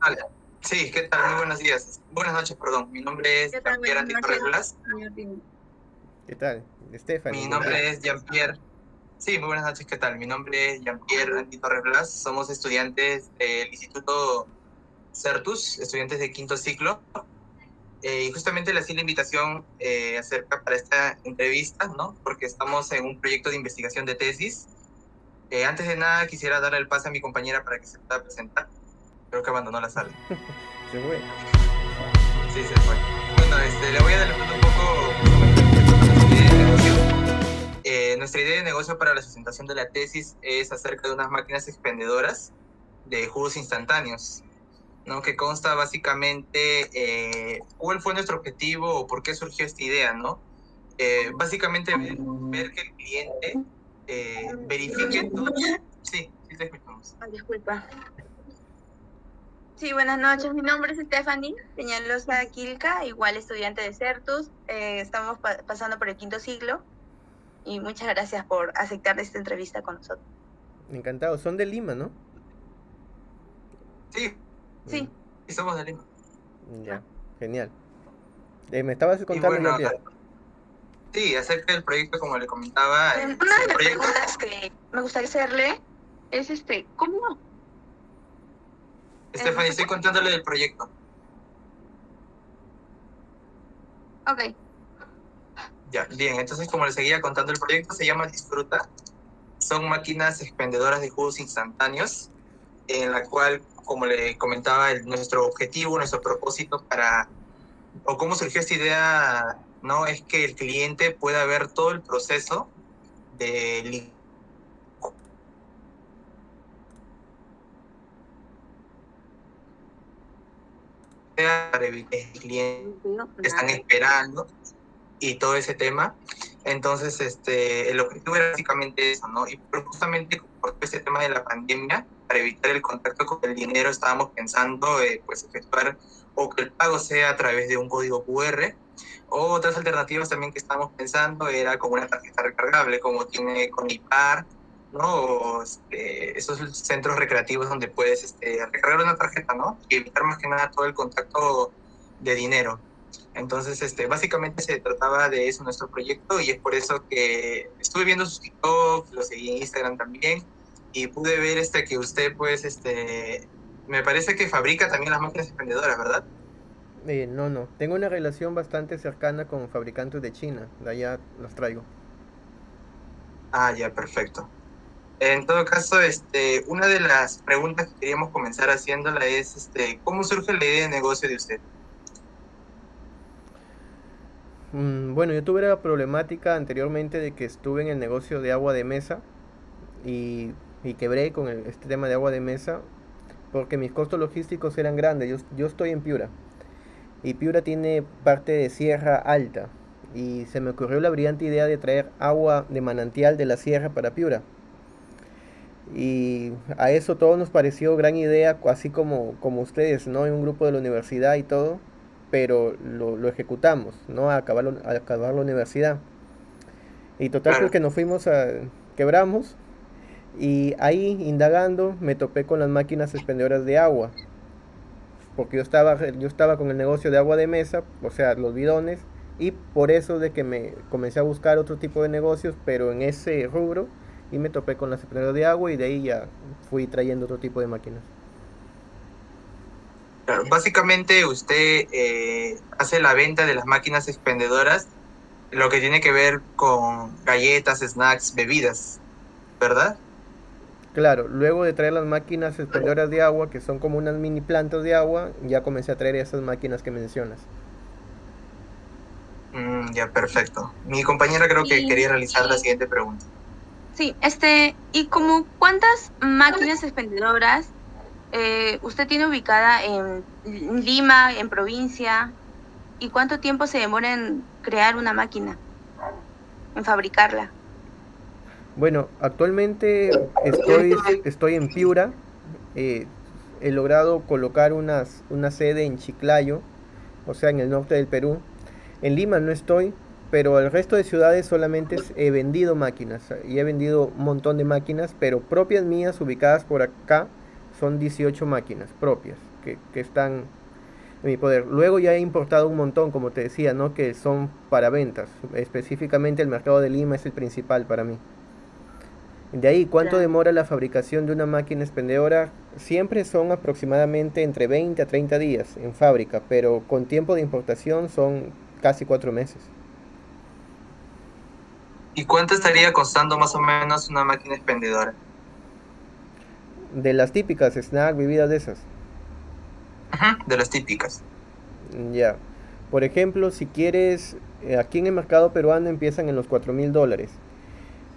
tal? Sí, ¿qué tal? Muy buenos días. Buenas noches, perdón. Mi nombre es Jean-Pierre Antitorreblas. ¿Qué tal? Stephanie. Mi nombre es Jean-Pierre. Sí, muy buenas noches, ¿qué tal? Mi nombre es Jean-Pierre Antitorreblas. Somos estudiantes del Instituto CERTUS, estudiantes de quinto ciclo. Y justamente le hacía la invitación acerca para esta entrevista, ¿no? Porque estamos en un proyecto de investigación de tesis. Antes de nada, quisiera darle el pase a mi compañera para que se pueda presentar. Creo que abandonó la sala. Se fue. Sí, se fue. Bueno, le voy a dar un poco nuestra idea de negocio. Nuestra idea de negocio para la sustentación de la tesis es acerca de unas máquinas expendedoras de jugos instantáneos, ¿no? Que consta básicamente cuál fue nuestro objetivo o por qué surgió esta idea, ¿no? Básicamente ver que el cliente verifique todo. Sí, sí te escuchamos. Disculpa. Sí, buenas noches. Mi nombre es Stephanie Peñalosa Quilca, igual estudiante de CERTUS. Estamos pasando por el quinto ciclo y muchas gracias por aceptar esta entrevista con nosotros. Encantado. Son de Lima, ¿no? Sí. Sí. Sí, somos de Lima. Ya, genial. Me estabas contando una idea. Sí, acerca del proyecto, como le comentaba. Una de las preguntas que me gustaría hacerle es ¿cómo? Stephanie, estoy contándole del proyecto. Ok. Ya, bien, entonces como les seguía contando, el proyecto se llama Disfruta. Son máquinas expendedoras de jugos instantáneos, en la cual, como le comentaba, nuestro objetivo, nuestro propósito para... o cómo surgió esta idea, ¿no? Es que el cliente pueda ver todo el proceso de... para evitar que clientes están esperando y todo ese tema. Entonces, el objetivo era básicamente eso, ¿no? Y justamente por este tema de la pandemia, para evitar el contacto con el dinero, estábamos pensando pues efectuar o que el pago sea a través de un código QR. Otras alternativas también que estábamos pensando era como una tarjeta recargable, como tiene con Ipar, ¿no? O, esos centros recreativos donde puedes recargar una tarjeta, ¿no? Y evitar más que nada todo el contacto de dinero. Entonces, básicamente se trataba de eso nuestro proyecto, y es por eso que estuve viendo sus TikTok, lo seguí en Instagram también, y pude ver que usted, pues, me parece que fabrica también las máquinas expendedoras, ¿verdad? No. Tengo una relación bastante cercana con fabricantes de China. De allá los traigo. Ah, ya, perfecto. En todo caso, una de las preguntas que queríamos comenzar haciéndola es, ¿cómo surge la idea de negocio de usted? Bueno, yo tuve la problemática anteriormente de que estuve en el negocio de agua de mesa y quebré con este tema de agua de mesa porque mis costos logísticos eran grandes. Yo estoy en Piura y Piura tiene parte de Sierra Alta, y se me ocurrió la brillante idea de traer agua de manantial de la sierra para Piura. Y a eso todo nos pareció gran idea, así como ustedes, ¿no? En un grupo de la universidad y todo, pero lo ejecutamos, ¿no? Al acabar la universidad. Y total, porque nos fuimos quebramos, y ahí indagando me topé con las máquinas expendedoras de agua, porque yo estaba con el negocio de agua de mesa, o sea, los bidones, y por eso de que me comencé a buscar otro tipo de negocios, pero en ese rubro, y me topé con las expendedoras de agua, y de ahí ya fui trayendo otro tipo de máquinas. Claro, básicamente usted hace la venta de las máquinas expendedoras, lo que tiene que ver con galletas, snacks, bebidas, ¿verdad? Claro, luego de traer las máquinas expendedoras de agua, que son como unas mini plantas de agua, ya comencé a traer esas máquinas que mencionas. Ya, perfecto. Mi compañera creo que quería realizar la siguiente pregunta. Sí, ¿y como cuántas máquinas expendedoras usted tiene ubicada en Lima, en provincia? ¿Y cuánto tiempo se demora en crear una máquina, en fabricarla? Bueno, actualmente estoy en Piura. He logrado colocar una sede en Chiclayo, o sea, en el norte del Perú. En Lima no estoy, pero el resto de ciudades solamente he vendido máquinas, y he vendido un montón de máquinas, pero propias mías ubicadas por acá son 18 máquinas propias que están en mi poder. Luego ya he importado un montón, como te decía, ¿no?, que son para ventas. Específicamente el mercado de Lima es el principal para mí. De ahí, ¿cuánto demora la fabricación de una máquina expendedora? Siempre son aproximadamente entre 20 a 30 días en fábrica, pero con tiempo de importación son casi 4 meses. ¿Y cuánto estaría costando más o menos una máquina expendedora? De las típicas, snack, bebidas de esas. Ajá, de las típicas. Ya. Por ejemplo, si quieres, aquí en el mercado peruano empiezan en los $4,000.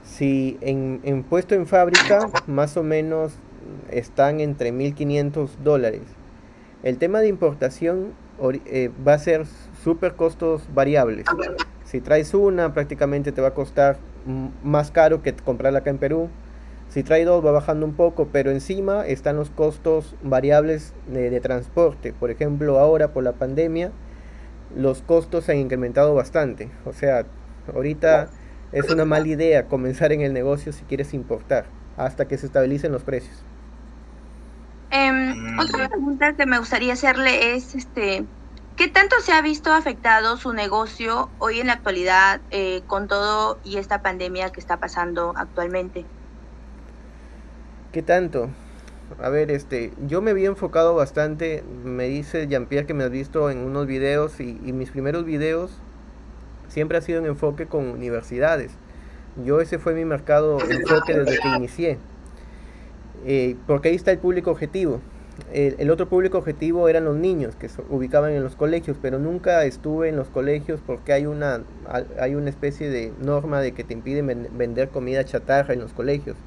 Si en puesto en fábrica, más o menos están entre $1,500. El tema de importación va a ser súper costos variables. Si traes una, prácticamente te va a costar más caro que comprarla acá en Perú. Si traes dos, va bajando un poco, pero encima están los costos variables de transporte. Por ejemplo, ahora por la pandemia, los costos se han incrementado bastante. O sea, ahorita es una mala idea comenzar en el negocio si quieres importar, hasta que se estabilicen los precios. Otra pregunta que me gustaría hacerle es, ¿qué tanto se ha visto afectado su negocio hoy en la actualidad con todo y esta pandemia que está pasando actualmente? ¿Qué tanto? A ver, yo me había enfocado bastante, me dice Jean-Pierre que me has visto en unos videos, y mis primeros videos siempre ha sido un enfoque con universidades. Yo ese fue mi mercado enfoque desde que inicié, porque ahí está el público objetivo. El otro público objetivo eran los niños que se ubicaban en los colegios, pero nunca estuve en los colegios porque hay una especie de norma de que te impiden vender comida chatarra en los colegios,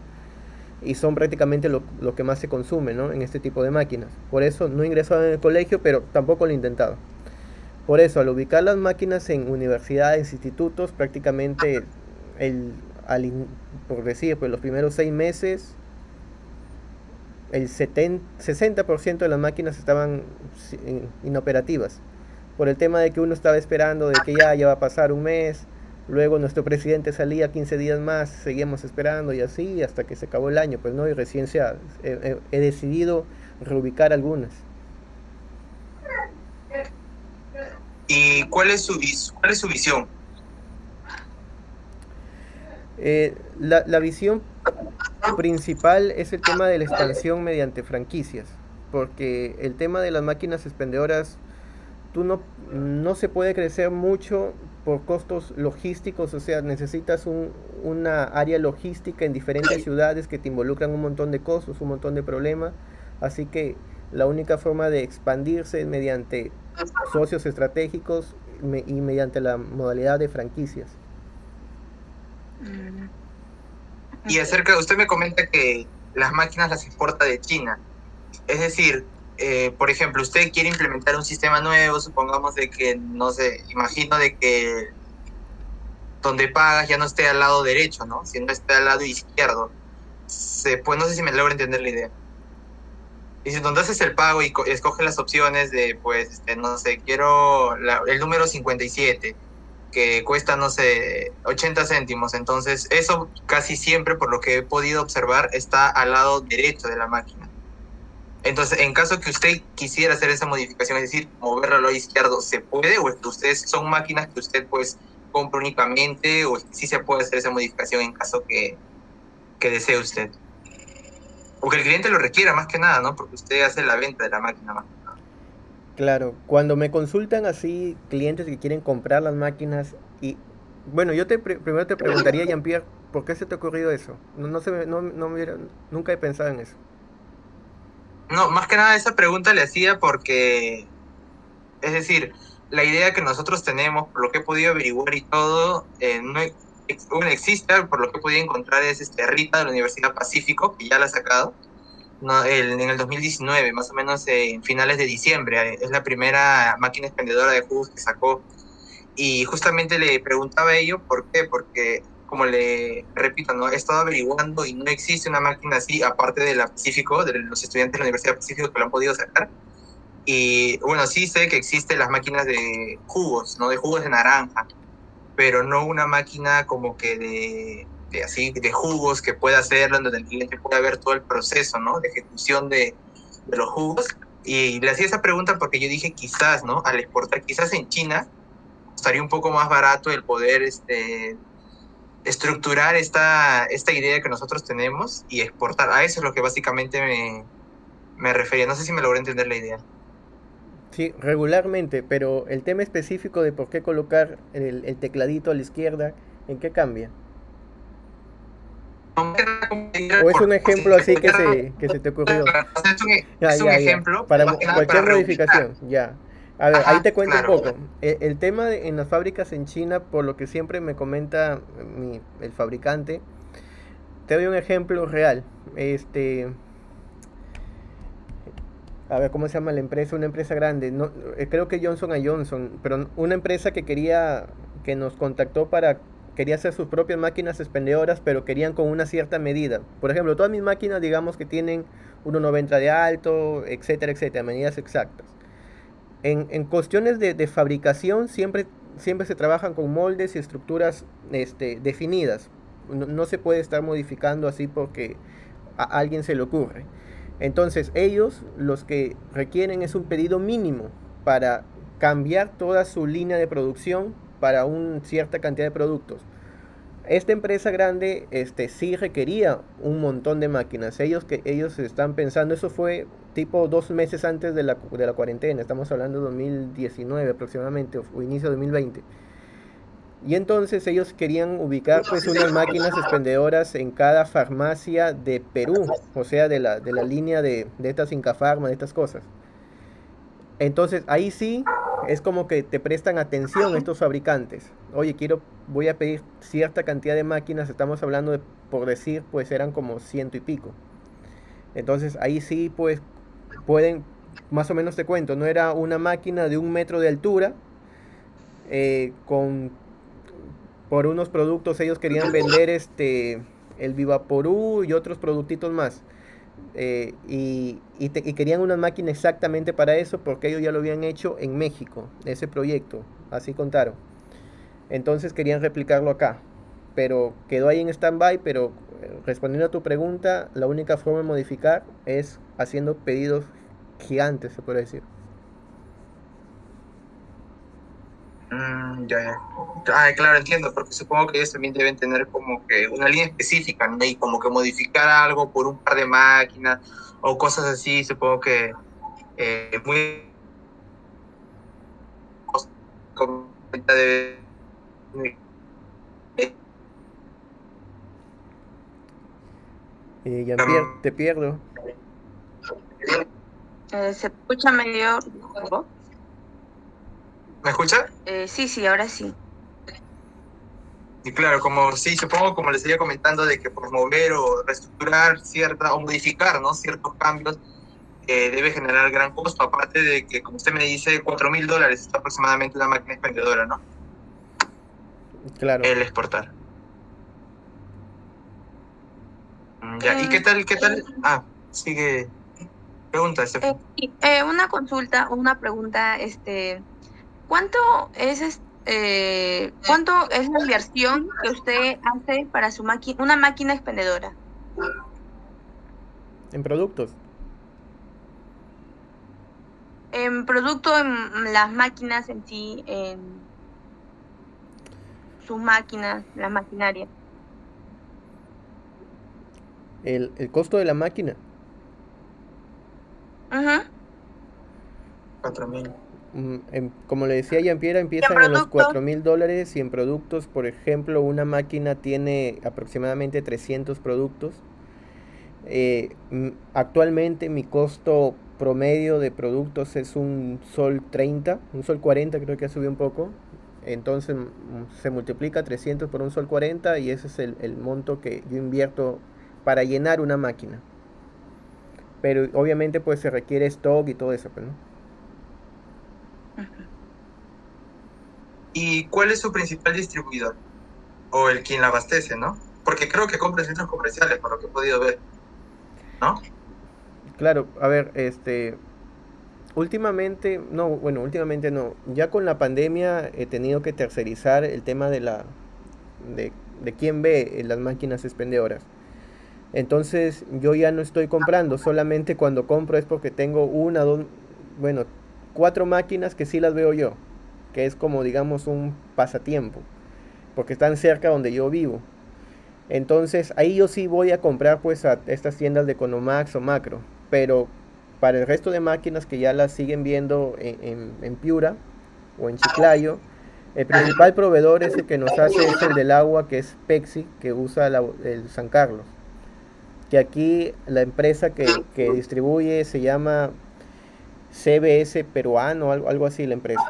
y son prácticamente lo que más se consume, ¿no?, en este tipo de máquinas. Por eso no he ingresado en el colegio, pero tampoco lo he intentado. Por eso, al ubicar las máquinas en universidades, institutos, prácticamente, por decir, pues los primeros 6 meses, el 60% de las máquinas estaban inoperativas. Por el tema de que uno estaba esperando de que ya va a pasar un mes, luego nuestro presidente salía 15 días más, seguíamos esperando y así hasta que se acabó el año, pues no, y recién he decidido reubicar algunas. ¿Y cuál es su visión? La visión principal es el tema de la expansión mediante franquicias, porque el tema de las máquinas expendedoras, tú no se puede crecer mucho por costos logísticos. O sea, necesitas una área logística en diferentes ciudades que te involucran un montón de costos, un montón de problemas, así que la única forma de expandirse es mediante socios estratégicos y mediante la modalidad de franquicias. Y acerca, usted me comenta que las máquinas las importa de China, es decir, por ejemplo, usted quiere implementar un sistema nuevo, supongamos de que, no sé, imagino de que donde pagas ya no esté al lado derecho, ¿no?, sino esté al lado izquierdo. Pues no sé si me logro entender la idea. Y si donde haces el pago y escoges las opciones de, pues, no sé, quiero el número 57, que cuesta, no sé, 80 céntimos. Entonces, eso casi siempre, por lo que he podido observar, está al lado derecho de la máquina. Entonces, en caso que usted quisiera hacer esa modificación, es decir, moverlo al lado izquierdo, ¿se puede? ¿O es que ustedes son máquinas que usted, pues, compra únicamente? ¿O sí se puede hacer esa modificación en caso que desee usted? Porque el cliente lo requiera más que nada, ¿no? Porque usted hace la venta de la máquina más que nada. Claro, cuando me consultan así clientes que quieren comprar las máquinas y... Bueno, yo primero te preguntaría, Jean-Pierre, ¿por qué se te ha ocurrido eso? Nunca he pensado en eso. No, más que nada esa pregunta le hacía porque... Es decir, la idea que nosotros tenemos, por lo que he podido averiguar y todo, no hay... Bueno, existe, por lo que podía encontrar, es Rita de la Universidad Pacífico, que ya la ha sacado, ¿no?, en el 2019, más o menos en finales de diciembre. Es la primera máquina expendedora de jugos que sacó. Y justamente le preguntaba a ello, ¿por qué? Porque, como le repito, ¿no?, he estado averiguando y no existe una máquina así, aparte de la Pacífico, de los estudiantes de la Universidad Pacífico que la han podido sacar. Y bueno, sí sé que existen las máquinas de jugos, ¿no?, de jugos de naranja, pero no una máquina como que de jugos que pueda hacerlo, donde el cliente pueda ver todo el proceso, ¿no?, de ejecución de, de los jugos. Y le hacía esa pregunta porque yo dije quizás, ¿no? Al exportar, quizás en China estaría un poco más barato el poder estructurar esta idea que nosotros tenemos y exportar. A eso es lo que básicamente me refería. No sé si me logré entender la idea. Sí, regularmente, pero el tema específico de por qué colocar el tecladito a la izquierda, ¿en qué cambia? ¿O es un ejemplo así que se te ocurrió? Es un ejemplo. Para cualquier modificación, ya. A ver, ahí te cuento un poco. El tema en las fábricas en China, por lo que siempre me comenta el fabricante, te doy un ejemplo real. A ver, ¿cómo se llama la empresa? Una empresa grande, no, creo que Johnson & Johnson, pero una empresa que nos contactó quería hacer sus propias máquinas expendedoras, pero querían con una cierta medida. Por ejemplo, todas mis máquinas, digamos que tienen 1,90 de alto, etcétera, etcétera, medidas exactas. En cuestiones de fabricación siempre se trabajan con moldes y estructuras definidas. No se puede estar modificando así porque a alguien se le ocurre. Entonces ellos los que requieren es un pedido mínimo para cambiar toda su línea de producción para una cierta cantidad de productos. Esta empresa grande sí requería un montón de máquinas. Ellos están pensando, eso fue tipo 2 meses antes de la cuarentena, estamos hablando de 2019 aproximadamente o inicio de 2020. Y entonces ellos querían ubicar pues unas máquinas expendedoras en cada farmacia de Perú, o sea de la línea de estas Incafarma, de estas cosas. Entonces ahí sí es como que te prestan atención estos fabricantes. Oye, voy a pedir cierta cantidad de máquinas, estamos hablando de, por decir, pues eran como 100 y pico. Entonces ahí sí pues pueden, más o menos te cuento, no era una máquina de 1 metro de altura, por unos productos ellos querían vender el Vivaporú y otros productitos más, y querían una máquina exactamente para eso porque ellos ya lo habían hecho en México, ese proyecto, así contaron. Entonces querían replicarlo acá, pero quedó ahí en stand-by. Pero respondiendo a tu pregunta, la única forma de modificar es haciendo pedidos gigantes, se puede decir. Ya. Ah, claro, entiendo, porque supongo que ellos también deben tener como que una línea específica, ¿no? Y como que modificar algo por un par de máquinas o cosas así, supongo que muy Jean-Pierre, te pierdo. Se escucha medio. ¿Me escucha? Sí, ahora sí. Y claro, supongo, como les estaba comentando, de que por mover o reestructurar o modificar, ¿no?, ciertos cambios, debe generar gran costo, aparte de que, como usted me dice, $4,000 está aproximadamente una máquina expendedora, ¿no? Claro. El exportar. Ya, ¿y qué tal? Ah, sigue. Pregunta, Stephanie. Una consulta, una pregunta, ¿Cuánto es la inversión que usted hace para su una máquina expendedora? ¿En productos? En producto, en las máquinas en sí, en sus máquinas, la maquinaria. ¿El costo de la máquina? Ajá. 4,000. Como le decía Jean-Pierre, empiezan en los $4,000, y en productos, por ejemplo, una máquina tiene aproximadamente 300 productos. Actualmente mi costo promedio de productos es $1.30, $1.40, creo que ha subido un poco. Entonces se multiplica 300 por $1.40, y ese es el monto que yo invierto para llenar una máquina. Pero obviamente pues se requiere stock y todo eso, ¿no? ¿Y cuál es su principal distribuidor? O el quien la abastece, ¿no? Porque creo que compra en centros comerciales, por lo que he podido ver, ¿no? Claro, a ver, últimamente no. Ya con la pandemia he tenido que tercerizar el tema de quién ve las máquinas expendedoras. Entonces yo ya no estoy comprando, solamente cuando compro es porque tengo una, dos, bueno, 4 máquinas que sí las veo yo, que es como digamos un pasatiempo, porque están cerca donde yo vivo. Entonces ahí yo sí voy a comprar pues a estas tiendas de Conomax o Macro, pero para el resto de máquinas que ya las siguen viendo en Piura o en Chiclayo, el principal proveedor es el que nos hace es el del agua, que es Pexi, que usa el San Carlos. Que aquí la empresa que distribuye se llama CBS Peruano, algo así la empresa.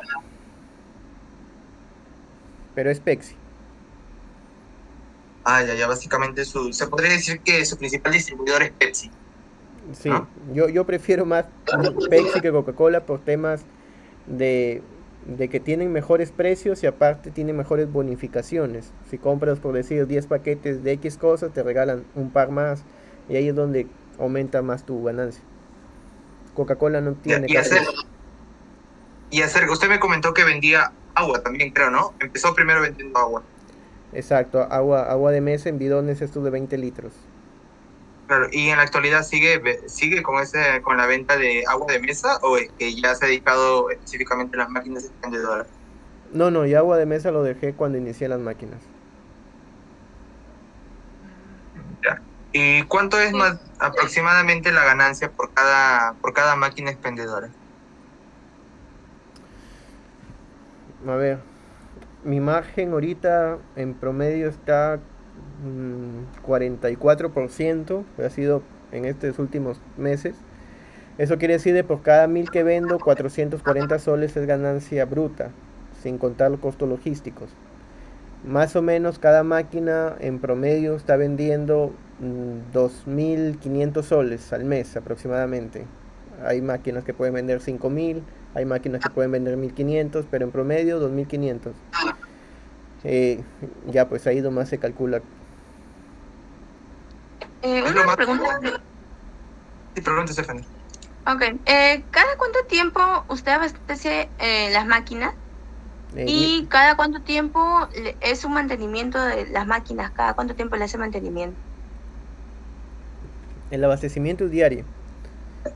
Pero es Pepsi. Ah, ya, básicamente se podría decir que su principal distribuidor es Pepsi. Sí, ¿no? yo prefiero más Pepsi que Coca-Cola por temas de que tienen mejores precios y aparte tienen mejores bonificaciones. Si compras, por decir, 10 paquetes de X cosas, te regalan un par más y ahí es donde aumenta más tu ganancia. Coca-Cola no tiene. Y usted me comentó que vendía agua también, creo, ¿no? Empezó primero vendiendo agua. Exacto, agua de mesa en bidones estos de 20 litros. Claro, y en la actualidad sigue con la venta de agua de mesa, o es que ya se ha dedicado específicamente a las máquinas expendedoras. No, ya agua de mesa lo dejé cuando inicié las máquinas. Ya. ¿Y cuánto es más aproximadamente la ganancia por cada máquina expendedora? A ver, mi margen ahorita en promedio está 44%, ha sido en estos últimos meses. Eso quiere decir que por cada 1000 que vendo, 440 soles es ganancia bruta, sin contar los costos logísticos. Más o menos cada máquina en promedio está vendiendo 2500 soles al mes aproximadamente. Hay máquinas que pueden vender 5000, hay máquinas que pueden vender 1500, pero en promedio 2500. Ya pues ahí nomás se calcula. Una pregunta. Sí, pregunta, Stephanie. Ok, ¿cada cuánto tiempo usted abastece las máquinas? ¿Y cada cuánto tiempo es su mantenimiento de las máquinas? ¿Cada cuánto tiempo le hace mantenimiento? El abastecimiento es diario.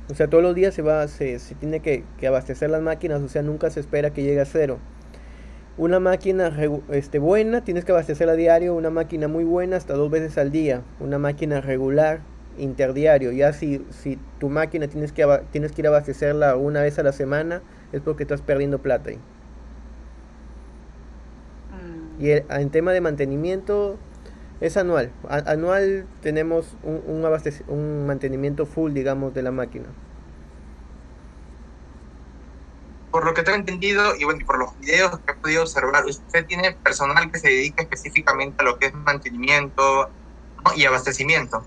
O sea, todos los días se tiene que abastecer las máquinas, o sea, nunca se espera que llegue a cero. Una máquina buena, tienes que abastecerla a diario. Una máquina muy buena, hasta 2 veces al día. Una máquina regular, interdiario. Ya si tu máquina tienes que ir a abastecerla una vez a la semana, es porque estás perdiendo plata ahí. Y en tema de mantenimiento, es anual. Anual tenemos un mantenimiento full, digamos, de la máquina. Por lo que tengo entendido, y bueno, por los videos que he podido observar, usted tiene personal que se dedica específicamente a lo que es mantenimiento, ¿no? Y abastecimiento.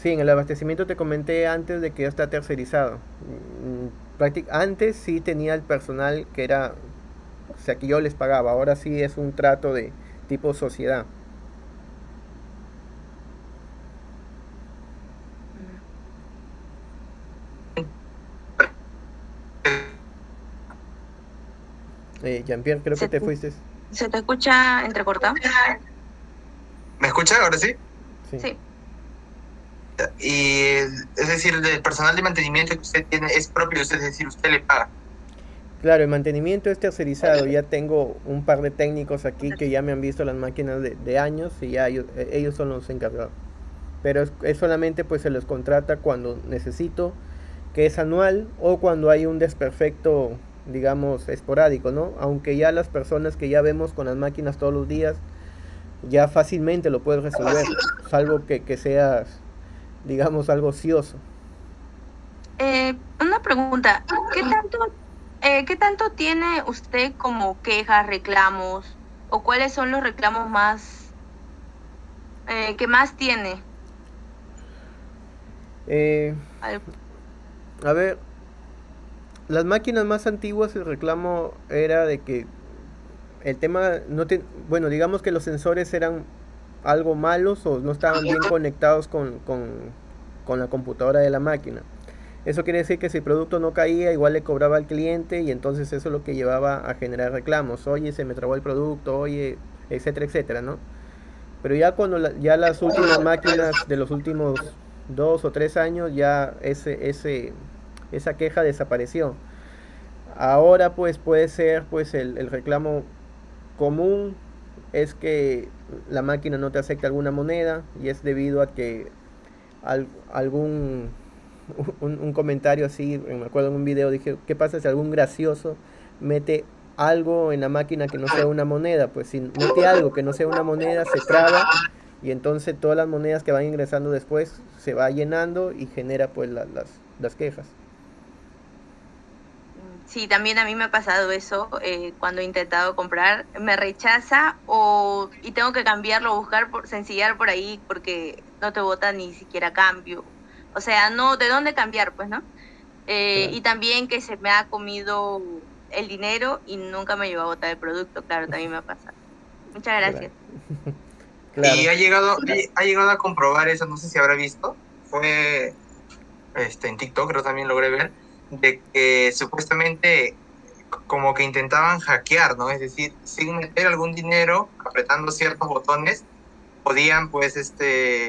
Sí, en el abastecimiento te comenté antes de que ya está tercerizado. Antes sí tenía el personal que era, o sea, que yo les pagaba. Ahora sí es un trato de tipo sociedad. Jean-Pierre, creo que te fuiste. ¿Se te escucha entrecortado? ¿Me escucha ahora sí? Sí. Y es decir, el personal de mantenimiento que usted tiene es propio, es decir, usted le paga. Claro, el mantenimiento es tercerizado. Ya tengo un par de técnicos aquí que ya me han visto las máquinas de años y ya ellos son los encargados. Pero es solamente pues se los contrata cuando necesito, que es anual, o cuando hay un desperfecto, digamos, esporádico, ¿no? Aunque ya las personas que ya vemos con las máquinas todos los días, ya fácilmente lo puedes resolver, salvo que seas, digamos, algo ocioso. Una pregunta, ¿qué tanto tiene usted como quejas, reclamos, o cuáles son los reclamos más que más tiene? A ver, las máquinas más antiguas, el reclamo era de que el tema bueno, digamos que los sensores eran algo malos o no estaban bien conectados con la computadora de la máquina. Eso quiere decir que si el producto no caía, igual le cobraba al cliente, y entonces eso es lo que llevaba a generar reclamos. Oye, se me trabó el producto, oye, etcétera, etcétera, ¿no? Pero ya cuando ya las últimas máquinas de los últimos 2 o 3 años, ya esa queja desapareció. Ahora pues puede ser pues el reclamo común es que la máquina no te acepta alguna moneda, y es debido a que un comentario así, me acuerdo en un video dije, ¿qué pasa si algún gracioso mete algo en la máquina que no sea una moneda? Pues si mete algo que no sea una moneda, se traba, y entonces todas las monedas que van ingresando después se va llenando y genera pues las quejas. Sí, también a mí me ha pasado eso, cuando he intentado comprar, me rechaza y tengo que cambiarlo, buscar, sencillar por ahí, porque no te bota ni siquiera cambio. O sea, no, ¿de dónde cambiar? Pues, ¿no? Claro. Y también que se me ha comido el dinero y nunca me llevó a botar el producto, claro, también me ha pasado. Muchas gracias. Claro. Claro. Y ha llegado a comprobar eso, no sé si habrá visto, fue en TikTok, creo también logré ver, de que supuestamente como que intentaban hackear, ¿no? Es decir, sin meter algún dinero, apretando ciertos botones, podían pues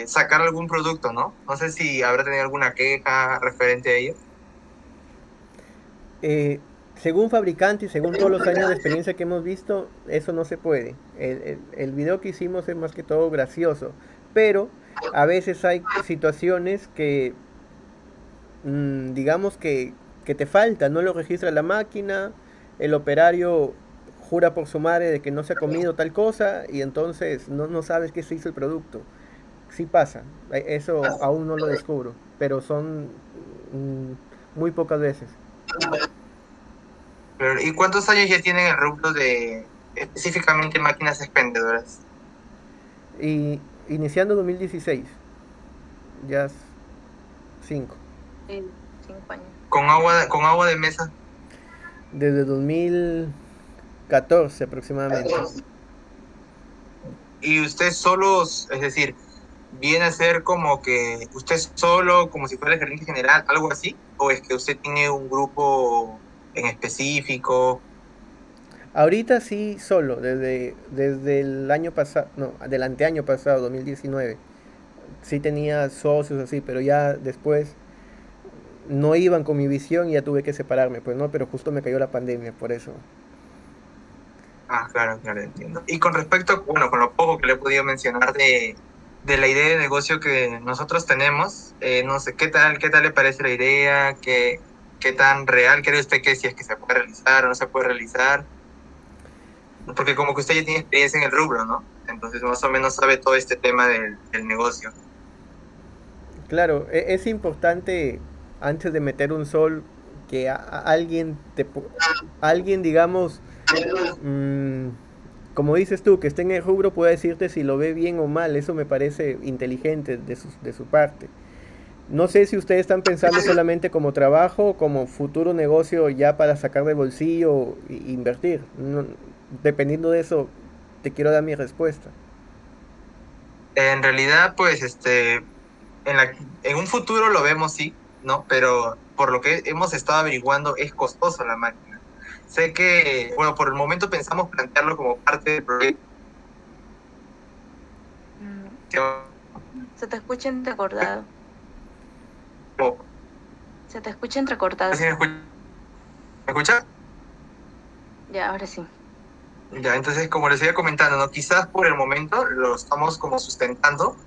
sacar algún producto, ¿no? No sé si habrá tenido alguna queja referente a ello. Según fabricante y según todos los años de experiencia que hemos visto, eso no se puede. El video que hicimos es más que todo gracioso, pero a veces hay situaciones que digamos que te falta, no lo registra la máquina, el operario jura por su madre de que no se ha comido tal cosa, y entonces no sabes qué se hizo el producto. Sí pasa, eso aún no lo descubro, pero son muy pocas veces. Pero, ¿y cuántos años ya tienen el rubro de específicamente máquinas expendedoras? Y iniciando 2016, ya 5. 5 años. ¿Con agua de mesa? Desde 2014 aproximadamente. ¿Y usted solo, es decir, viene a ser como que usted solo, como si fuera el gerente general, algo así? ¿O es que usted tiene un grupo en específico? Ahorita sí solo, desde el año pasado, no, del anteaño pasado, 2019. Sí tenía socios así, pero ya después no iban con mi visión y ya tuve que separarme, pues no, pero justo me cayó la pandemia, por eso. Ah, claro, claro, entiendo. Y con respecto, bueno, con lo poco que le he podido mencionar de la idea de negocio que nosotros tenemos, no sé, ¿qué tal le parece la idea? ¿Qué tan real cree usted que si es que se puede realizar o no se puede realizar? Porque como que usted ya tiene experiencia en el rubro, ¿no? Entonces más o menos sabe todo este tema del negocio. Claro, es importante, antes de meter un sol, que alguien digamos, como dices tú, que esté en el rubro, pueda decirte si lo ve bien o mal. Eso me parece inteligente de su parte. No sé si ustedes están pensando solamente como trabajo, como futuro negocio ya para sacar de bolsillo e invertir. No, dependiendo de eso, te quiero dar mi respuesta. En realidad, pues, en un futuro lo vemos, sí, ¿no? Pero por lo que hemos estado averiguando, es costoso la máquina. Sé que, bueno, por el momento pensamos plantearlo como parte del proyecto. Se te escucha entrecortado. Se te escucha entrecortado. ¿Sí me escucha? Ya, ahora sí. Ya, entonces, como les iba comentando, ¿no? Quizás por el momento lo estamos como sustentando,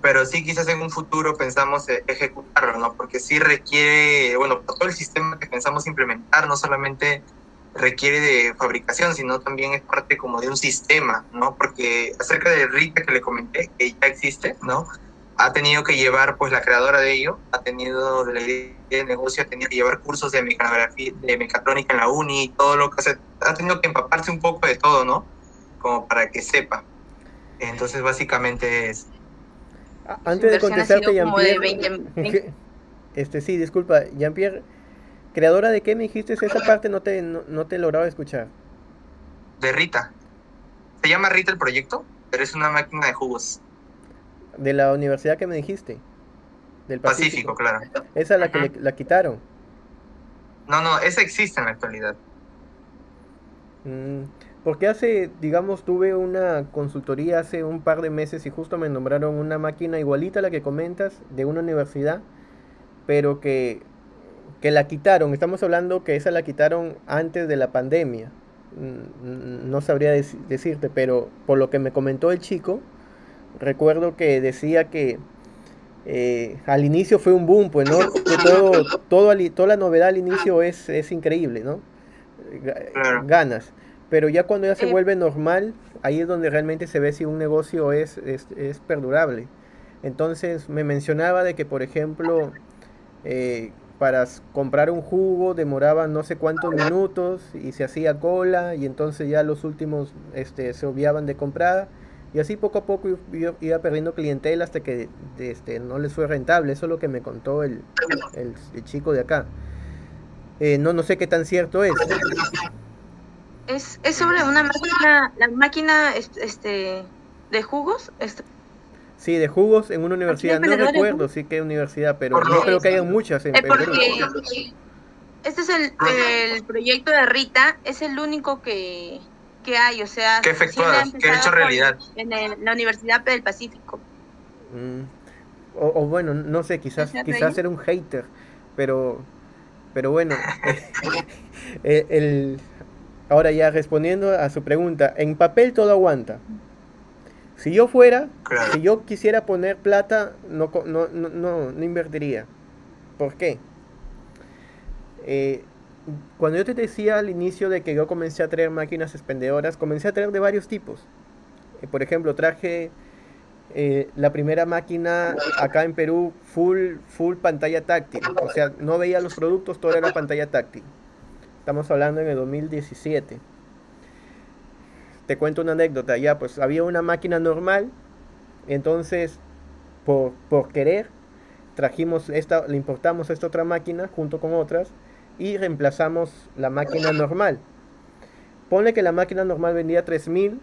pero sí quizás en un futuro pensamos ejecutarlo, ¿no? Porque sí requiere, bueno, todo el sistema que pensamos implementar no solamente requiere de fabricación, sino también es parte como de un sistema, ¿no? Porque acerca de Rita que le comenté, que ya existe, ¿no? Ha tenido que llevar, pues la creadora de ello, ha tenido de la idea de negocio, ha tenido que llevar cursos de mecanografía, de mecatrónica en la uni, todo lo que ha tenido que empaparse un poco de todo, ¿no? Como para que sepa. Entonces, básicamente es. Antes de contestarte, Jean-Pierre. Sí, disculpa, Jean-Pierre, ¿creadora de qué me dijiste? Esa parte no te he logrado escuchar. De Rita. Se llama Rita el proyecto, pero es una máquina de jugos. De la universidad que me dijiste, del Pacífico, claro. Esa es la que la quitaron. No, esa existe en la actualidad. Porque hace, digamos, tuve una consultoría hace un par de meses y justo me nombraron una máquina igualita a la que comentas, de una universidad, pero que la quitaron. Estamos hablando que esa la quitaron antes de la pandemia. No sabría decirte, pero por lo que me comentó el chico, recuerdo que decía que al inicio fue un boom, pues, ¿no? Que toda la novedad al inicio es increíble, ¿no? Ganas. Pero ya cuando ya se vuelve normal, ahí es donde realmente se ve si un negocio es perdurable. Entonces me mencionaba de que, por ejemplo, para comprar un jugo demoraba no sé cuántos minutos y se hacía cola, y entonces ya los últimos se obviaban de comprar, y así poco a poco iba perdiendo clientela hasta que no les fue rentable. Eso es lo que me contó el chico de acá. No sé qué tan cierto es. Es sobre una máquina, la máquina de jugos. Sí, de jugos en una universidad. No recuerdo sí qué universidad, pero no creo que haya muchas en Perú. Este es el proyecto de Rita, es el único que hay, o sea... Que efectuadas, que ha hecho realidad. En la Universidad del Pacífico. O bueno, no sé, quizás era un hater, pero bueno. Ahora ya respondiendo a su pregunta, en papel todo aguanta. Si yo fuera, claro, si yo quisiera poner plata, no invertiría. ¿Por qué? Cuando yo te decía al inicio de que yo comencé a traer máquinas expendedoras, comencé a traer de varios tipos. Por ejemplo, traje la primera máquina acá en Perú, full pantalla táctil. O sea, no veía los productos, todo era pantalla táctil. Estamos hablando en el 2017. Te cuento una anécdota. Ya, pues había una máquina normal, entonces por querer trajimos esta, le importamos esta otra máquina junto con otras y reemplazamos la máquina normal. Ponle que la máquina normal vendía 3.000,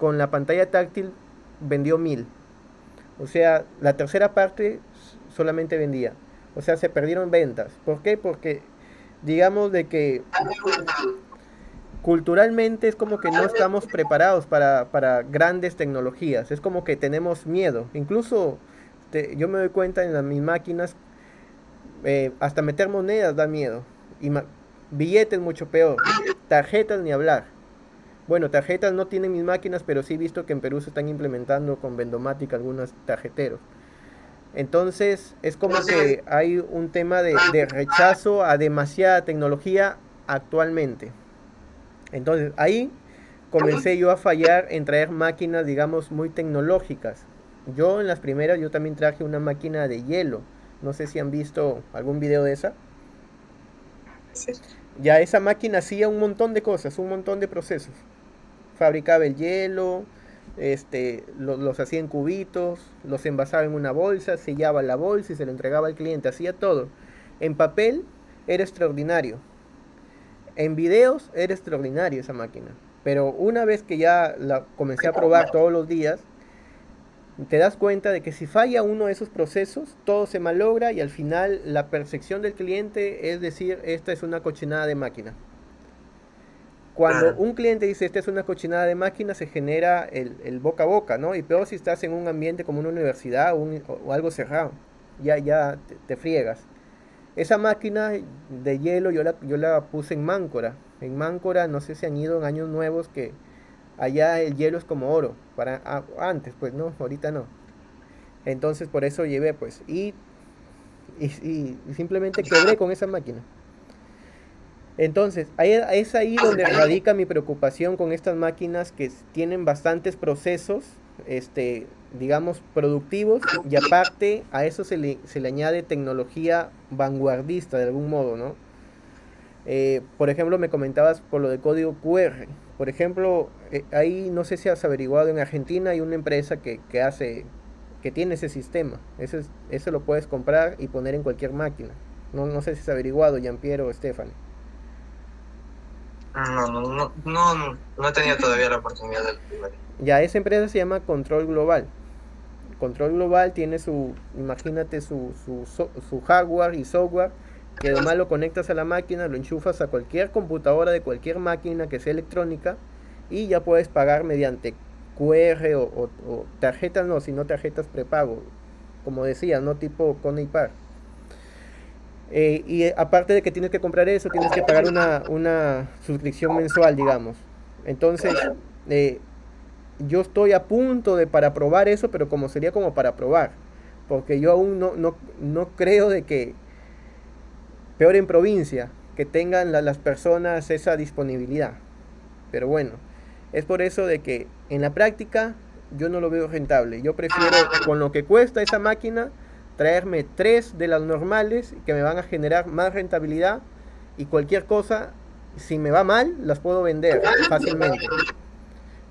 con la pantalla táctil vendió 1.000. O sea, la tercera parte solamente vendía. O sea, se perdieron ventas. ¿Por qué? Porque digamos de que culturalmente es como que no estamos preparados para grandes tecnologías. Es como que tenemos miedo. Incluso yo me doy cuenta en mis máquinas, hasta meter monedas da miedo. Y billetes mucho peor. Tarjetas ni hablar. Bueno, tarjetas no tienen mis máquinas, pero sí he visto que en Perú se están implementando con Vendomatic algunos tarjeteros. Entonces es como que hay un tema de rechazo a demasiada tecnología actualmente. Entonces ahí comencé yo a fallar en traer máquinas, digamos, muy tecnológicas. Yo en las primeras yo también traje una máquina de hielo. No sé si han visto algún video de esa. Sí. Ya esa máquina hacía un montón de cosas, un montón de procesos. Fabricaba el hielo, los hacía en cubitos, los envasaba en una bolsa, sellaba la bolsa y se lo entregaba al cliente. Hacía todo. En papel era extraordinario. En videos era extraordinario esa máquina, pero una vez que ya la comencé a probar todos los días, te das cuenta de que si falla uno de esos procesos, todo se malogra y al final la percepción del cliente es decir, esta es una cochinada de máquina. Cuando un cliente dice, esta es una cochinada de máquina, se genera el boca a boca, ¿no? Y peor si estás en un ambiente como una universidad o algo cerrado, ya te friegas. Esa máquina de hielo yo la puse en Máncora. En Máncora, no sé si han ido en años nuevos, que allá el hielo es como oro. Antes, pues no, ahorita no. Entonces por eso llevé, pues. Y simplemente quebré con esa máquina. Entonces, es ahí donde radica mi preocupación con estas máquinas que tienen bastantes procesos, digamos, productivos, y aparte a eso se le añade tecnología vanguardista de algún modo, ¿no? Por ejemplo, me comentabas por lo de código QR. Por ejemplo, ahí no sé si has averiguado, en Argentina hay una empresa que tiene ese sistema. Eso lo puedes comprar y poner en cualquier máquina. No sé si has averiguado, Jean-Pierre o Stephanie. No he tenido todavía la oportunidad de averiguar. Ya, esa empresa se llama Control Global. Control Global tiene imagínate, su hardware y software, que además lo conectas a la máquina, lo enchufas a cualquier computadora de cualquier máquina que sea electrónica y ya puedes pagar mediante QR o tarjetas, no, sino tarjetas prepago, como decía, no, tipo con Ipar. Y aparte de que tienes que comprar eso, tienes que pagar una suscripción mensual, digamos. Entonces, yo estoy a punto de para probar eso, pero como sería como para probar, porque yo aún no creo de que, peor en provincia, que tengan las personas esa disponibilidad. Pero bueno, es por eso de que en la práctica yo no lo veo rentable. Yo prefiero, con lo que cuesta esa máquina, traerme 3 de las normales que me van a generar más rentabilidad, y cualquier cosa, si me va mal, las puedo vender fácilmente.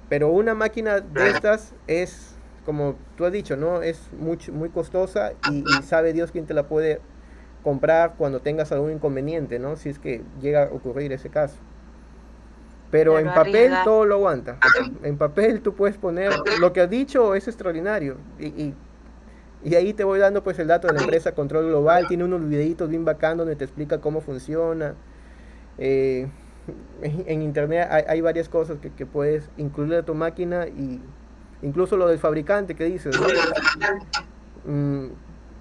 Pero una máquina de estas es, como tú has dicho, ¿no? Es muy, muy costosa, y sabe Dios quién te la puede comprar cuando tengas algún inconveniente, ¿no? Si es que llega a ocurrir ese caso. Pero en papel todo lo aguanta. En papel tú puedes poner, lo que has dicho es extraordinario. Y ahí te voy dando pues el dato de la empresa Control Global. Tiene unos videitos bien bacán donde te explica cómo funciona. En internet hay varias cosas que puedes incluir a tu máquina, y incluso lo del fabricante que dices, ¿no?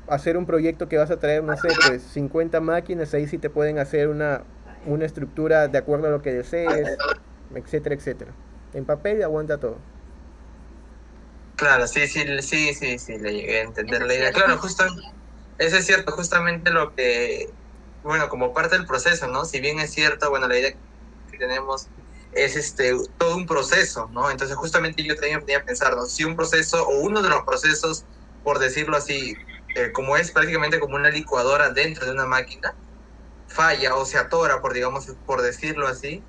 Hacer un proyecto que vas a traer, no sé, pues 50 máquinas, ahí sí te pueden hacer una estructura de acuerdo a lo que desees, etcétera, etcétera. En papel aguanta todo. Claro, sí, le llegué a entender la idea. Claro, justo, eso es cierto, justamente lo que, bueno, como parte del proceso, ¿no? Si bien es cierto, bueno, la idea que tenemos es todo un proceso, ¿no? Entonces, justamente yo también tenía que pensar, ¿no? Si un proceso, o uno de los procesos, por decirlo así, como es prácticamente como una licuadora dentro de una máquina, falla o se atora, por decirlo así,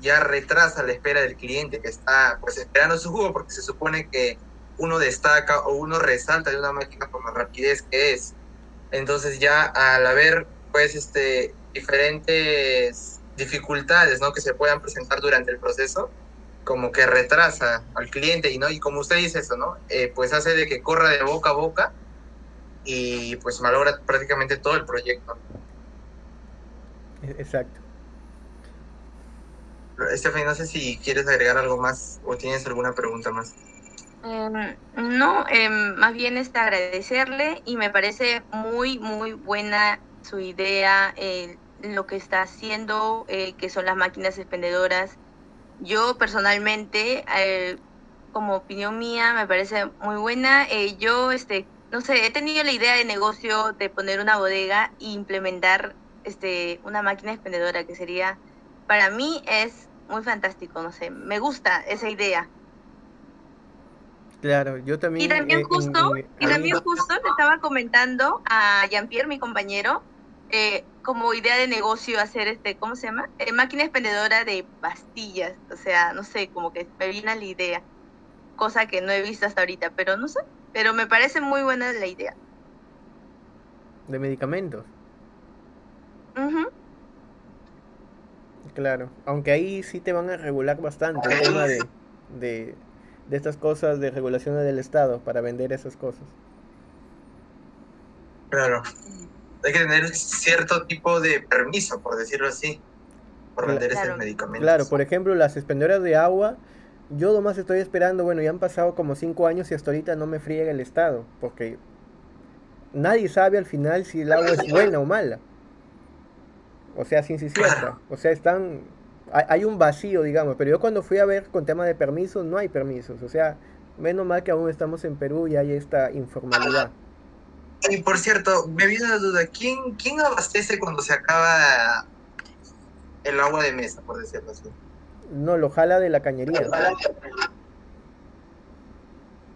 ya retrasa la espera del cliente que está pues esperando su jugo, porque se supone que uno destaca o uno resalta de una máquina por la rapidez que es. Entonces ya al haber pues diferentes dificultades, ¿no?, que se puedan presentar durante el proceso, como que retrasa al cliente, y no, y como usted dice eso, ¿no? Pues hace de que corra de boca a boca y pues malogra prácticamente todo el proyecto. Exacto. Stephanie, no sé si quieres agregar algo más o tienes alguna pregunta más. No, más bien agradecerle, y me parece muy, muy buena su idea, lo que está haciendo, que son las máquinas expendedoras. Yo personalmente, como opinión mía, me parece muy buena. Yo, no sé, he tenido la idea de negocio de poner una bodega e implementar una máquina expendedora, que sería... Para mí es muy fantástico, no sé, me gusta esa idea. Claro, yo también... Y también justo le estaba comentando a Jean-Pierre, mi compañero, como idea de negocio hacer ¿cómo se llama? Máquina expendedora de pastillas, o sea, no sé, como que me viene la idea, cosa que no he visto hasta ahorita, pero no sé, pero me parece muy buena la idea. ¿De medicamentos? Uh-huh. Claro, aunque ahí sí te van a regular bastante el tema de estas cosas, de regulaciones del Estado para vender esas cosas. Claro, hay que tener cierto tipo de permiso, por decirlo así, por vender estos medicamentos. Claro, por ejemplo, las expendedoras de agua, yo nomás estoy esperando, bueno, ya han pasado como 5 años y hasta ahorita no me friega el Estado, porque nadie sabe al final si el agua es buena o mala. O sea, sin cierta. O sea, hay un vacío, digamos. Pero yo cuando fui a ver con tema de permisos, no hay permisos. O sea, menos mal que aún estamos en Perú y hay esta informalidad. Y por cierto, me vino la duda, ¿quién abastece cuando se acaba el agua de mesa, por decirlo así? No, lo jala de la cañería.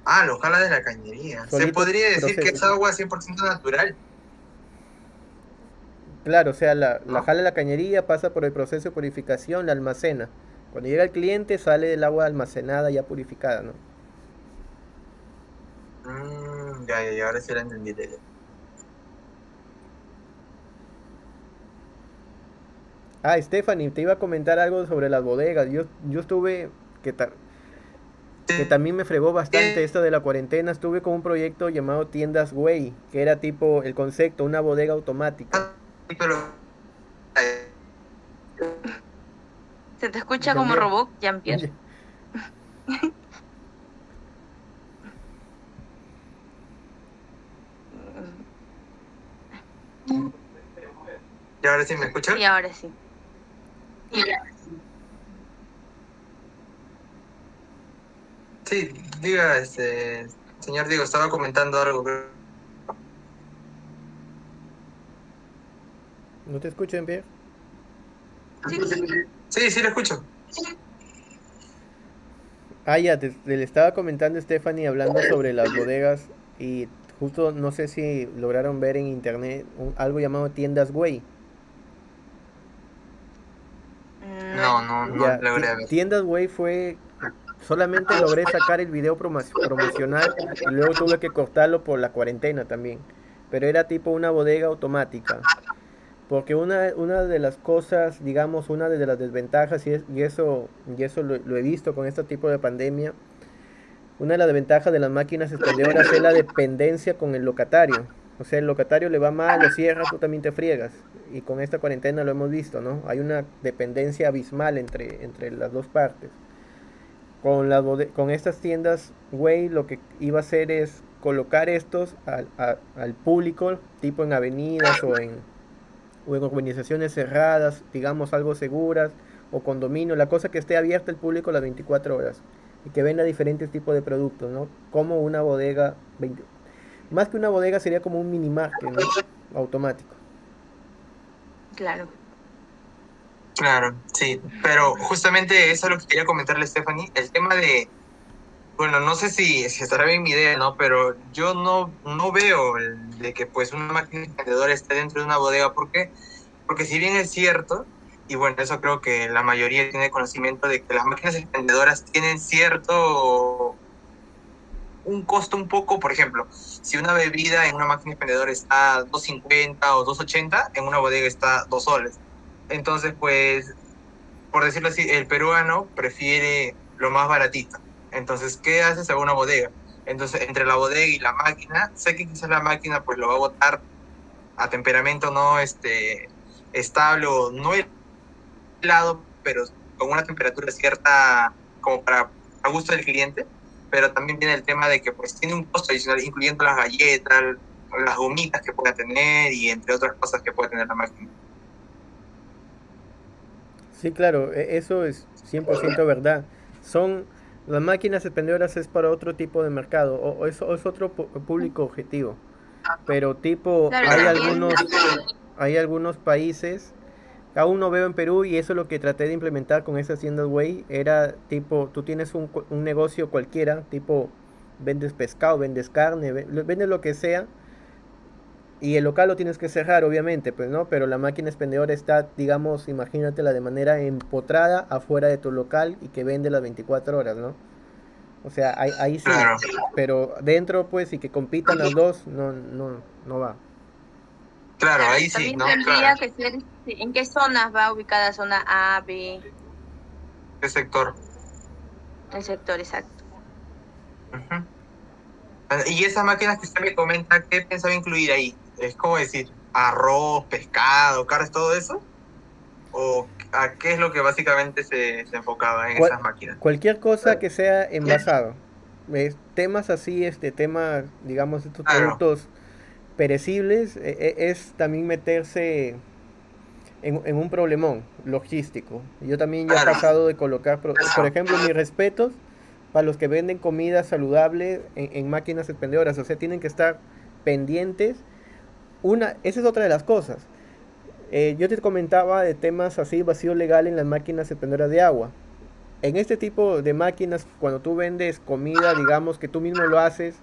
Ah, lo jala de la cañería. Solito. Se podría decir que es agua 100% natural. Claro, o sea, la jala de la cañería, pasa por el proceso de purificación, la almacena. Cuando llega el cliente, sale del agua almacenada, ya purificada, ¿no? Ya, ahora sí la entendí. Ah, Stephanie, te iba a comentar algo sobre las bodegas. Yo estuve, que también me fregó bastante esto de la cuarentena. Estuve con un proyecto llamado Tiendas Güey, que era tipo, el concepto, una bodega automática. Pero Se te escucha como robot, Jean-Pierre. ¿Y ahora sí me escuchas? Y ahora sí. Sí, diga, señor Diego, estaba comentando algo. ¿No te escucho, Jean-Pierre? Sí, lo escucho. Ah, ya, le estaba comentando Stephanie hablando sobre las bodegas y justo no sé si lograron ver en internet algo llamado Tiendas Güey. No, ya, logré ver. Tiendas Güey fue... Solamente logré sacar el video promocional y luego tuve que cortarlo por la cuarentena también. Pero era tipo una bodega automática. Porque una de las cosas, digamos, una de las desventajas, y eso lo he visto con este tipo de pandemia, una de las desventajas de las máquinas expendedoras es la dependencia con el locatario. O sea, el locatario le va mal, lo cierra, tú también te friegas. Y con esta cuarentena lo hemos visto, ¿no? Hay una dependencia abismal entre las dos partes. Con estas tiendas, güey, lo que iba a hacer es colocar estos al público, tipo en avenidas o en urbanizaciones cerradas, digamos algo seguras, o condominio, la cosa que esté abierta al público las 24 horas y que venda diferentes tipos de productos, ¿no? Como una bodega, más que una bodega sería como un mini market, ¿no? Automático. Claro, sí, pero justamente eso es lo que quería comentarle, Stephanie, el tema de, bueno, no sé si estará bien mi idea, ¿no? Pero yo no veo de que pues una máquina expendedora esté dentro de una bodega, ¿por qué? Porque si bien es cierto, y bueno, eso creo que la mayoría tiene conocimiento de que las máquinas expendedoras tienen un costo un poco, por ejemplo, si una bebida en una máquina expendedora está 2.50 o 2.80, en una bodega está 2 soles. Entonces, pues, por decirlo así, el peruano prefiere lo más baratito. Entonces, ¿qué haces a una bodega? Entonces, entre la bodega y la máquina, sé que quizás la máquina pues lo va a botar a temperamento no estable o no helado, pero con una temperatura cierta como para a gusto del cliente. Pero también viene el tema de que pues tiene un costo adicional, incluyendo las galletas, las gomitas que pueda tener y entre otras cosas que puede tener la máquina. Sí, claro, eso es 100% verdad. Las máquinas expendedoras es para otro tipo de mercado, o es otro público objetivo. Pero tipo, hay algunos países, aún no veo en Perú, y eso es lo que traté de implementar con esas tiendas güey, era tipo, tú tienes un negocio cualquiera, tipo, vendes pescado, vendes carne, vendes lo que sea, y el local lo tienes que cerrar, obviamente, pues, ¿no? Pero la máquina expendedora está, digamos, imagínatela de manera empotrada afuera de tu local y que vende las 24 horas, ¿no? O sea, ahí sí, pero dentro, pues, y que compitan las dos, no va. Claro, ahí sí, ¿no? Claro. ¿En qué zonas va ubicada? ¿Zona A, B? ¿Qué sector? El sector, exacto. Ajá. Y esas máquinas que usted me comenta, ¿qué pensaba incluir ahí? ¿Es como decir arroz, pescado, carnes, todo eso? ¿O a qué es lo que básicamente se enfocaba en esas máquinas? Cualquier cosa que sea envasado. Temas así, temas, digamos, estos productos perecibles, es también meterse en un problemón logístico. Yo también ya he pasado de colocar, por ejemplo, mis respetos para los que venden comida saludable en máquinas expendedoras, o sea, tienen que estar pendientes. Esa es otra de las cosas. Yo te comentaba de temas así, vacío legal en las máquinas expendedoras de agua. En este tipo de máquinas, cuando tú vendes comida, digamos que tú mismo lo haces,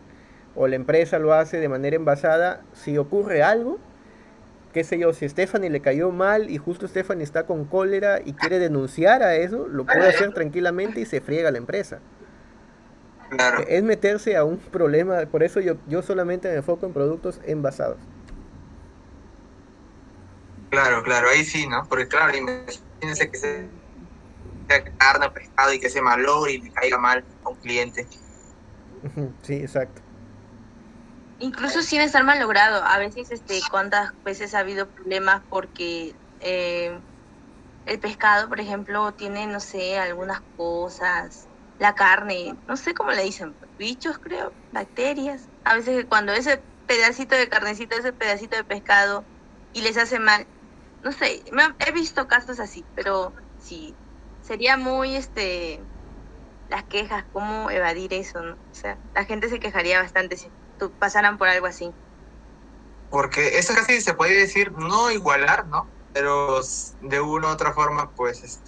o la empresa lo hace de manera envasada, si ocurre algo, qué sé yo, si Stephanie le cayó mal y justo Stephanie está con cólera y quiere denunciar a eso, lo puede hacer tranquilamente y se friega la empresa. Claro. Es meterse a un problema, por eso yo solamente me enfoco en productos envasados. Claro, ahí sí, ¿no? Porque claro, imagínense que sea carne, pescado y que se malogre y le caiga mal a un cliente. Sí, exacto. Incluso sin estar malogrado, a veces cuántas veces ha habido problemas porque El pescado, por ejemplo, tiene, no sé, algunas cosas. La carne, no sé cómo le dicen, bichos creo, bacterias. A veces cuando ese pedacito de carnecita, ese pedacito de pescado, y les hace mal, no sé, he visto casos así, pero sí, sería muy, las quejas, cómo evadir eso, ¿no? O sea, la gente se quejaría bastante si pasaran por algo así. Porque eso casi se puede decir, no igualar, ¿no? Pero de una u otra forma, pues,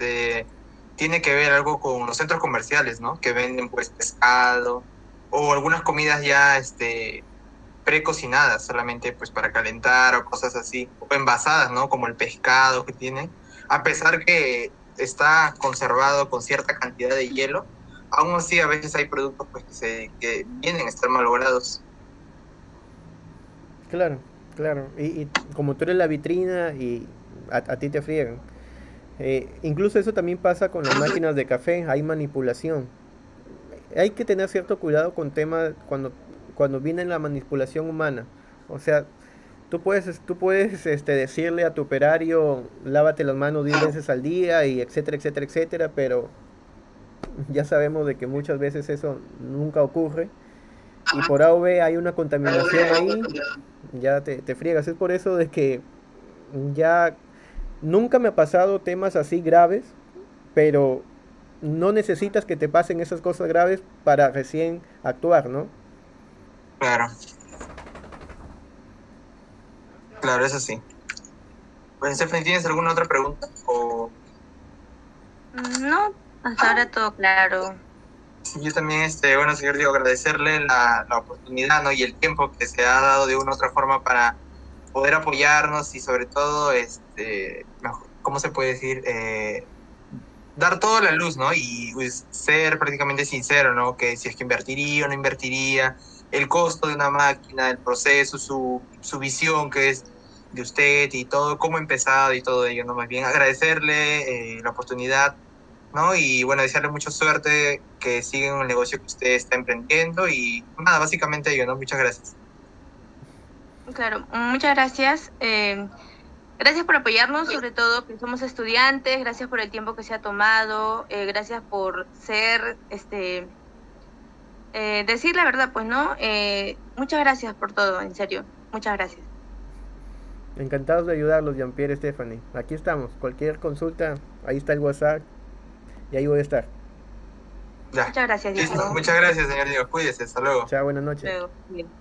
tiene que ver algo con los centros comerciales, ¿no? Que venden, pues, pescado o algunas comidas ya, precocinadas, solamente, pues, para calentar o cosas así. O envasadas, ¿no? Como el pescado que tienen. A pesar que está conservado con cierta cantidad de hielo, aún así a veces hay productos, pues, que vienen a estar malogrados. Claro, claro. Y como tú eres la vitrina y a ti te friegan. Incluso eso también pasa con las máquinas de café, hay manipulación. Hay que tener cierto cuidado con temas cuando viene la manipulación humana. O sea, tú puedes decirle a tu operario, lávate las manos 10 veces al día, y etcétera, etcétera, etcétera, pero ya sabemos de que muchas veces eso nunca ocurre. Y por A o B hay una contaminación ahí, ya te friegas. Es por eso de que ya nunca me ha pasado temas así graves, pero no necesitas que te pasen esas cosas graves para recién actuar, ¿no? Claro. Claro, eso sí. Pues, Stephanie, ¿tienes alguna otra pregunta? ¿O? No, hasta ahora todo claro. Yo también, bueno, señor Diego, agradecerle la oportunidad, ¿no? Y el tiempo que se ha dado de una u otra forma para poder apoyarnos y sobre todo, ¿cómo se puede decir? Dar toda la luz, ¿no? Y ser prácticamente sincero, ¿no? Que si es que invertiría o no invertiría, el costo de una máquina, el proceso, su visión que es de usted y todo, cómo ha empezado y todo ello, ¿no? Más bien agradecerle la oportunidad, ¿no? Y bueno, desearle mucha suerte, que sigan el negocio que usted está emprendiendo y nada, básicamente ello, ¿no? Muchas gracias. Claro, muchas gracias. Gracias por apoyarnos, sobre todo que somos estudiantes, gracias por el tiempo que se ha tomado, gracias por ser, decir la verdad, pues, ¿no? Muchas gracias por todo, en serio, muchas gracias. Encantados de ayudarlos, Jean-Pierre, Stephanie. Aquí estamos, cualquier consulta, ahí está el WhatsApp y ahí voy a estar. Ya. Muchas gracias, Diego. Muchas gracias, señor Diego, cuídese, hasta luego. Chao, buenas noches. Hasta luego. Bien.